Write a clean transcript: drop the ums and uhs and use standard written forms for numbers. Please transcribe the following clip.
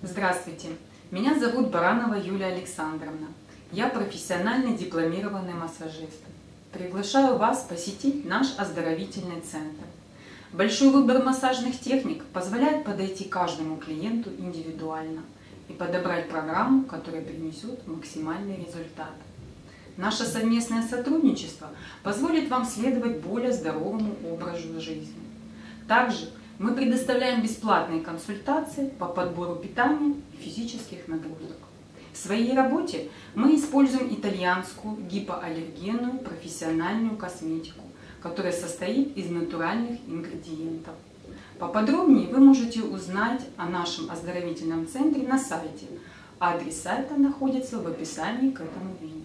Здравствуйте, меня зовут Баранова Юлия Александровна. Я профессионально дипломированный массажист. Приглашаю вас посетить наш оздоровительный центр. Большой выбор массажных техник позволяет подойти каждому клиенту индивидуально и подобрать программу, которая принесет максимальный результат. Наше совместное сотрудничество позволит вам следовать более здоровому образу жизни. Также мы предоставляем бесплатные консультации по подбору питания и физических нагрузок. В своей работе мы используем итальянскую гипоаллергенную профессиональную косметику, которая состоит из натуральных ингредиентов. Поподробнее вы можете узнать о нашем оздоровительном центре на сайте. Адрес сайта находится в описании к этому видео.